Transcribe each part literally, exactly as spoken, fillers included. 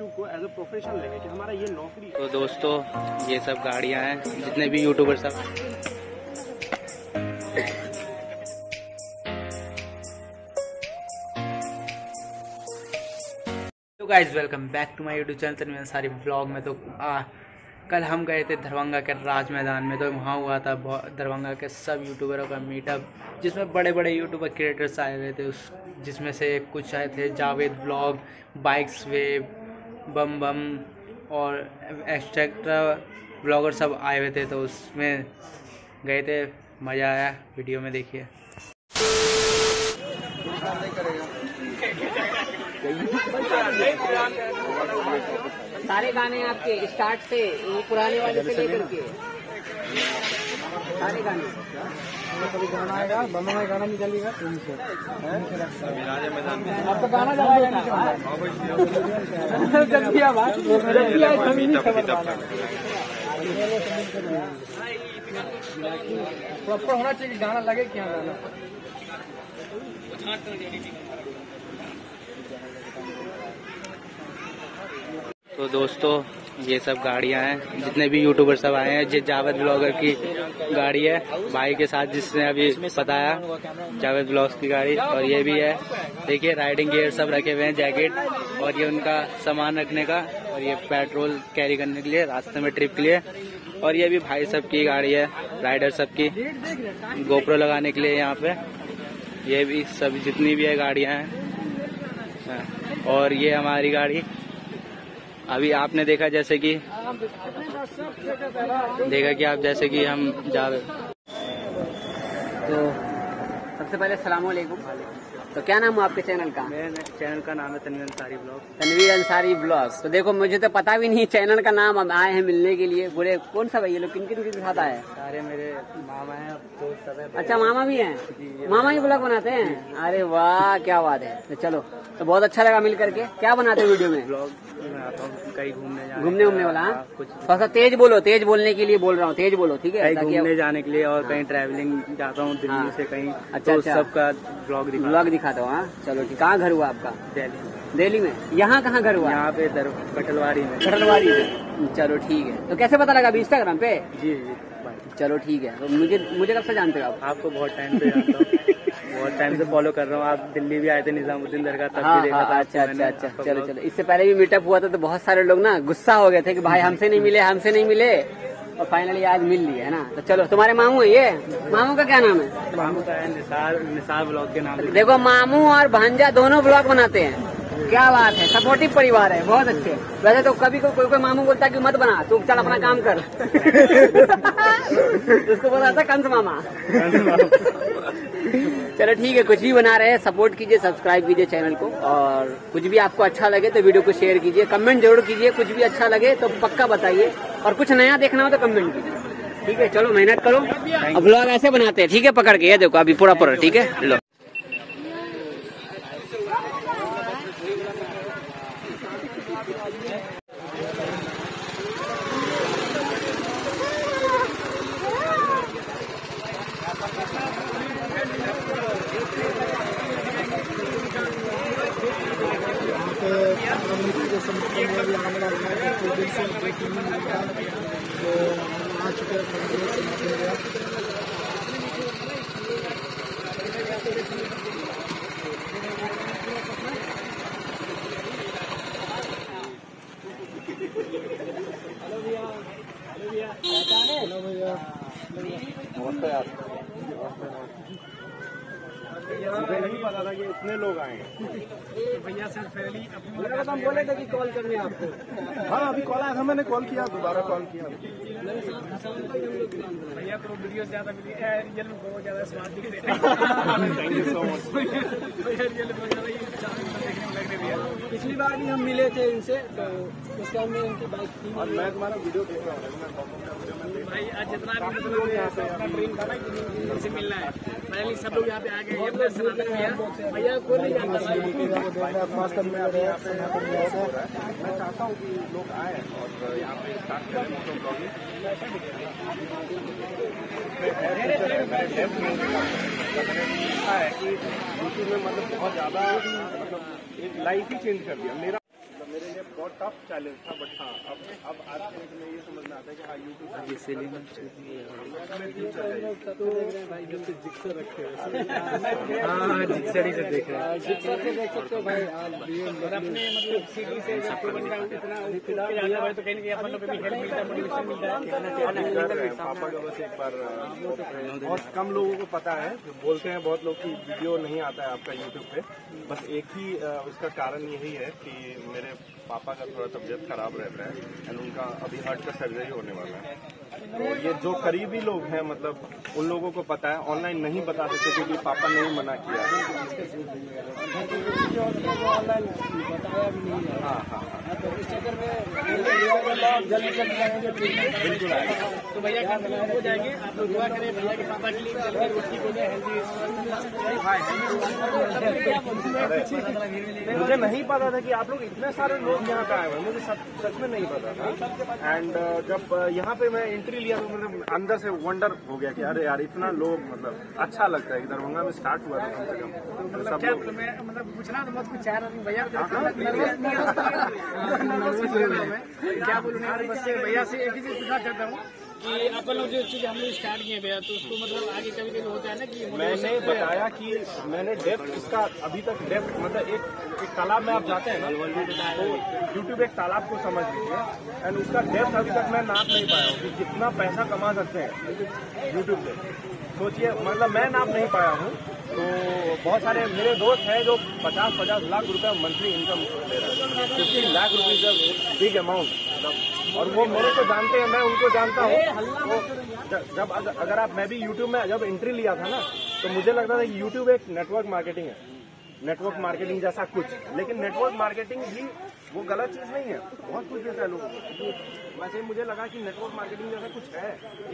YouTube को as a profession लेने की, हमारा ये नौकरी। तो दोस्तों ये सब गाड़ियाँ हैं जितने भी यूट्यूबर सब। तो guys welcome back to my YouTube channel Tanveer Ansari blog में। तो आ, कल हम गए थे दरभंगा के राज मैदान में। तो वहाँ हुआ था दरभंगा के सब यूट्यूबरों का मीटअप, जिसमें बड़े बड़े यूट्यूबर क्रिएटर्स आए हुए थे। उस जिसमें से कुछ आए थे जावेद ब्लॉग, बाइक्स वेब, बम बम और एक्स्ट्रा ब्लॉगर सब आए हुए थे। तो उसमें गए थे, मज़ा आया। वीडियो में देखिए। सारे गाने आपके स्टार्ट से वो पुराने वाले से लेकर के सारे गाने। कभी गाना आएगा, बम में गाना निकलेगा। आपका गाना प्रॉपर होना चाहिए, गाना लगे क्या गाना। तो दोस्तों ये सब गाड़ियाँ हैं जितने भी यूट्यूबर सब आए हैं। ये जावेद ब्लॉगर की गाड़ी है भाई के साथ, जिसने अभी बताया जावेद ब्लॉग्स की गाड़ी। और ये भी है, देखिए राइडिंग गियर सब रखे हुए हैं, जैकेट, और ये उनका सामान रखने का, और ये पेट्रोल कैरी करने के लिए रास्ते में ट्रिप के लिए। और ये भी भाई सब की गाड़ी है, राइडर सब की, गोप्रो लगाने के लिए यहाँ पे। ये भी सब जितनी भी है गाड़ियाँ हैं। और ये हमारी गाड़ी अभी आपने देखा, जैसे कि देखा कि आप जैसे कि हम जा रहे। तो सबसे पहले सलाम वालेकुम। तो क्या नाम है आपके चैनल का? मेरे चैनल का नाम है तनवीर अंसारी ब्लॉग्स। तनवीर अंसारी ब्लॉग्स। तो देखो मुझे तो पता भी नहीं चैनल का नाम। हम आए हैं मिलने के लिए। बोले कौन सा भाई, ये लोग किन किन के साथ आए? सारे मेरे मामा हैं, दोस्त सब हैं। अच्छा मामा भी हैं, मामा ही ब्लॉग बनाते हैं? अरे वाह क्या बात है। तो चलो, तो बहुत अच्छा लगा मिल करके। क्या बनाते हैं वीडियो में? ब्लॉग कहीं घूमने घूमने घूमने वाला। कुछ थोड़ा सा तेज बोलो, तेज बोलने के लिए बोल रहा हूँ, तेज बोलो ठीक है। घूमने जाने के लिए और कहीं ट्रैवलिंग जाता हूँ दिल्ली से कहीं। अच्छा, सबका ब्लॉग ब्लॉग दिखाता हूँ। चलो ठीक। कहाँ घर हुआ आपका? दिल्ली। दिल्ली में। यहाँ कहाँ घर हुआ? यहाँ पे कटलवाड़ी में। कटलवाड़ी में। चलो ठीक है। तो कैसे पता लगा अभी? इंस्टाग्राम पे। जी जी चलो ठीक है। तो मुझे मुझे कब से जानते हो आप? आपको बहुत टाइम से जानता हूँ, बहुत टाइम से फॉलो कर रहा हूँ। आप दिल्ली भी आए थे निजामुद्दीन दरगाह, तब भी देखा था। अच्छा अच्छा अच्छा चलो चलो। इससे पहले भी मीटअप हुआ था, तो बहुत सारे लोग ना गुस्सा हो गए थे कि भाई हमसे नहीं मिले, हमसे नहीं मिले, और फाइनली आज मिल लिए है ना। तो चलो, तुम्हारे मामू है ये? मामू का क्या नाम है? मामू का है निसार, निसार ब्लॉग के नाम। देखो मामू और भांजा दोनों ब्लॉग बनाते हैं, क्या बात है। सपोर्टिव परिवार है, बहुत अच्छे। वैसे तो कभी को, कोई कोई मामू बोलता है कि मत बना तू, चल अपना काम कर। उसको बोला था कंस मामा। चलो ठीक है। कुछ भी बना रहे हैं, सपोर्ट कीजिए, सब्सक्राइब कीजिए चैनल को। और कुछ भी आपको अच्छा लगे तो वीडियो को शेयर कीजिए, कमेंट जरूर कीजिए। कुछ भी अच्छा लगे तो पक्का बताइए, और कुछ नया देखना हो तो कमेंट कीजिए ठीक है। चलो मेहनत करो। अब ब्लॉग ऐसे बनाते हैं ठीक है, पकड़ के। ये देखो अभी पूरा पूरा ठीक है। लो इतने लोग आए भैया सर। पहले हम बोले थे कि कॉल करने आपको। हाँ अभी कॉल आया था, मैंने कॉल किया, दोबारा कॉल किया। भैया तो वीडियो ज्यादा रियल बहुत ज्यादा स्वाद दिखते हैं। Thank you so much. पिछली बार भी हम मिले थे इनसे, तो उस टाइम में उनकी बाइक थी और मैं तुम्हारा वीडियो देख रहा हूँ भाई। आज जितना ड्रीम था इनसे मिलना है, पहले सब लोग यहाँ पे आ गए। भैया को नहीं चाहता हूँ कि लोग आए और यहाँ पे, मतलब बहुत ज्यादा एक लाइफ ही चेंज कर दिया मेरा। मेरे लिए बहुत टफ चैलेंज था, बट हाँ अब अब आज के डेट में ये समझ में आता है कि हाँ यूट्यूब बहुत कम लोगों को पता है, बोलते हैं बहुत लोग की वीडियो नहीं आता है आपका यूट्यूब पे, बस एक ही उसका कारण यही है कि मेरे पापा का थोड़ा तबीयत खराब रह रहा है एंड उनका अभी हार्ट का सर्जरी होने वाला है। तो ये जो करीबी लोग हैं मतलब उन लोगों को पता है, ऑनलाइन नहीं बता सकते क्योंकि पापा ने ही मना किया है। हाँ हाँ हाँ तो इस चक्कर में जल्दी जल्दी जाएंगे बिल्कुल आएगा। तो भैया हो जाएंगे, आप लोग दुआ करें भैया के पापा के लिए जल्दी हो जाए। मुझे नहीं पता था कि आप लोग इतने सारे लोग यहाँ पे आए हुए, मुझे सच में नहीं पता था। एंड जब यहाँ पे मैं एंट्री लिया तो मतलब अंदर से वंडर हो गया कि अरे यार इतना लोग, मतलब अच्छा लगता है कि दरभंगा में स्टार्ट हुआ था कम से कम। मतलब पूछना मत कुछ चाह रहा भैया क्या बोलूँगा भैया से एक ही चीज पूछना चाहता हूँ कि अपन लोग जो चीज हम लोग स्टार्ट किए भैया तो उसको मतलब आगे कभी कभी होता है ना कि मैंने बताया कि मैंने डेप्थ इसका अभी तक डेप्थ मतलब एक एक तालाब में आप जाते हैं ना तो यूट्यूब एक तालाब को समझ लीजिए एंड उसका डेप्थ अभी तक मैं नाप नहीं पाया हूँ कि कितना पैसा कमा सकते हैं यूट्यूब से। सोचिए मतलब मैं नाप नहीं पाया हूँ। तो बहुत सारे मेरे दोस्त हैं जो पचास पचास लाख रुपया मंथली इनकम ले रहे हैं, fifty lakh rupees is big amount. और वो मेरे को जानते हैं, मैं उनको जानता हूँ। जब अगर आप मैं भी यूट्यूब में जब एंट्री लिया था ना तो मुझे लगता था कि यूट्यूब एक नेटवर्क मार्केटिंग है, नेटवर्क मार्केटिंग जैसा कुछ, लेकिन नेटवर्क मार्केटिंग भी वो गलत चीज़ नहीं है, बहुत कुछ जैसा लोगों को। वैसे मुझे लगा कि नेटवर्क मार्केटिंग जैसा कुछ है,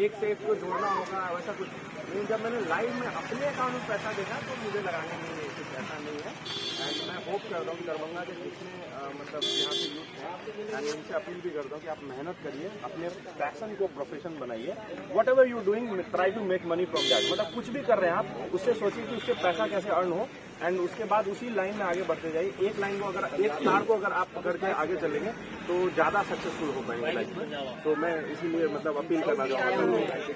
एक से एक को जोड़ना होगा वैसा कुछ। लेकिन जब मैंने लाइव में अपने अकाउंट में पैसा देखा तो मुझे लगा नहीं है कुछ ऐसा नहीं है। एंड मैं होप करता हूँ कि दरभंगा के जितने मतलब यहाँ के यूथ हैं एंड उनसे अपील भी करता हूँ कि आप मेहनत करिए, अपने पैशन को प्रोफेशन बनाइए। Whatever you doing try to make money from that. मतलब कुछ भी कर रहे हैं आप, उससे सोचिए कि उससे पैसा कैसे अर्न हो एंड उसके बाद उसी लाइन में आगे बढ़ते जाइए। एक लाइन को अगर एक तार को अगर आप करके आगे चलेंगे तो ज्यादा सक्सेसफुल हो पाएंगे लाइफ में। तो मैं इसीलिए मतलब अपील करना चाहूँगा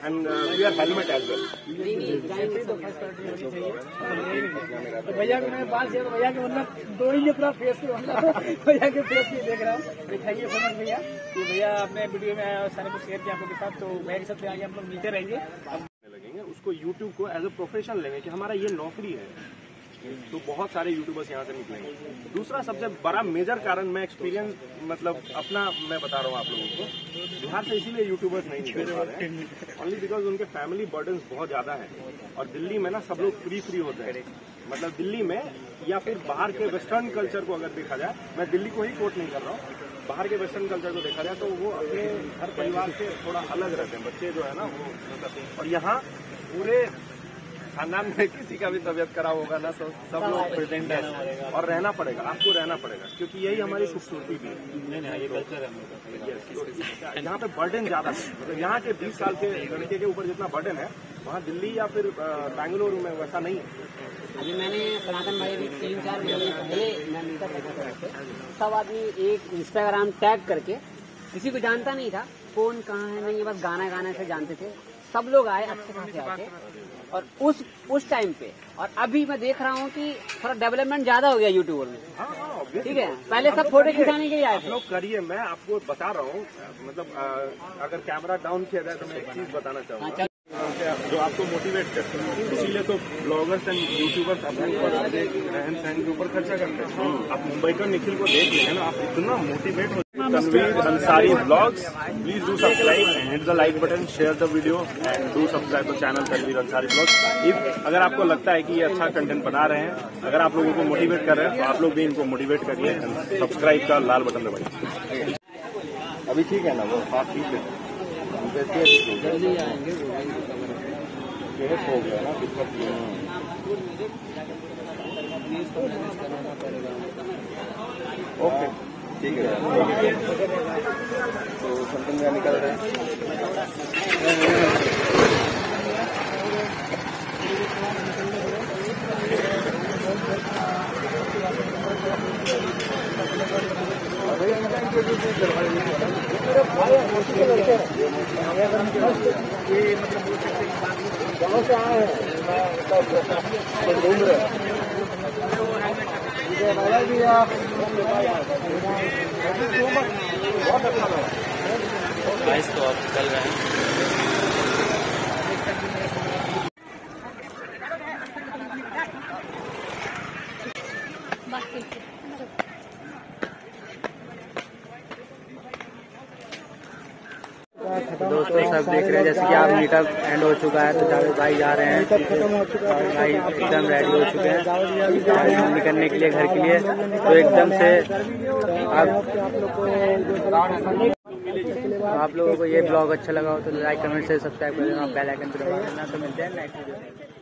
and we are helmet as well. भैया को मैंने बात किया भैया के मतलब दो ही पूरा फेस पे भैया के फेस पे देख रहा हूँ, दिखाइए समझ भैया कि भैया अपने वीडियो में सारे कुछ शेयर किया आप लोग के साथ। तो भैया के साथ आगे हम लोग मिलते रहेंगे, लगेंगे उसको यूट्यूब को एज ए प्रोफेशन लेंगे कि हमारा ये नौकरी है। तो बहुत सारे यूट्यूबर्स यहाँ से निकलेंगे। दूसरा सबसे बड़ा मेजर कारण मैं एक्सपीरियंस मतलब अपना मैं बता रहा हूँ आप लोगों को, बिहार से इसीलिए यूट्यूबर्स नहीं निकल पा रहे हैं ओनली बिकॉज उनके फैमिली बर्डन्स बहुत ज़्यादा है। और दिल्ली में ना सब लोग फ्री फ्री होते हैं, मतलब दिल्ली में या फिर बाहर के वेस्टर्न कल्चर को अगर देखा जाए, मैं दिल्ली को ही कोट नहीं कर रहा हूँ, बाहर के वेस्टर्न कल्चर को देखा जाए तो वो अपने हर परिवार से थोड़ा अलग रहते हैं बच्चे जो है ना वो करते हैं। और यहाँ पूरे खानदान में किसी का भी तबियत खराब होगा ना तो सब लोग प्रेजेंट है और रहना पड़ेगा, आपको रहना पड़ेगा क्योंकि यही हमारी खूबसूरती भी है। यहाँ पे बर्डन ज्यादा है, मतलब यहाँ के बीस साल के लड़के के ऊपर जितना बर्डन है वहाँ दिल्ली या फिर बेंगलुरु में वैसा नहीं है। अभी मैंने सनातन भाई भी तीन चार महीने पहले मैं मिलकर बैठा था, सब आदमी एक इंस्टाग्राम टैग करके, किसी को जानता नहीं था कौन कहाँ है, नहीं बस गाना गाने से जानते थे। सब लोग आए अच्छे खासे आके और उस उस टाइम पे और अभी मैं देख रहा हूँ कि थोड़ा डेवलपमेंट ज्यादा हो गया यूट्यूबर में, ठीक है। पहले सब फोटो खिंचाने के लिए आए थे लोग, करिए। मैं आपको बता रहा हूँ मतलब अगर कैमरा डाउन किया जाए तो मैं एक चीज बताना चाहूँगा जो आपको मोटिवेट करते हैं, इसीलिए तो ब्लॉगर्स एंड यूट्यूबर्स अपने ऊपर रहन सहन के ऊपर खर्चा करते हैं। आप मुंबई का निखिल को देख लें ना, आप इतना मोटिवेट हो। Tanveer Ansari blogs, please do subscribe and hit the like button, share the video and do subscribe the channel Tanveer Ansari blogs. If अगर आपको लगता है कि ये अच्छा कंटेंट बना रहे हैं, अगर आप लोगों को मोटिवेट कर रहे हैं तो आप लोग भी इनको मोटिवेट करिए, सब्सक्राइब का लाल बटन दबाइए। अभी ठीक है ना वो हाँ ठीक है हो गया ना दिक्कत ये ओके ठीक है तो समथिंग में निकल रहे हैं। गाइस तो आप चल रहे हैं। दोस्तों सब देख रहे हैं जैसे कि आप मीटअप एंड हो चुका है तो जावेद भाई जा रहे हैं, भाई एकदम रेडी हो चुके हैं निकलने के लिए घर के लिए। तो एकदम से आप आप लोगों को ये ब्लॉग अच्छा लगा हो तो लाइक कमेंट से सब्सक्राइब कर देना, बेल आइकन पर दबा देना। तो मिलते हैं नेक्स्ट वीडियो।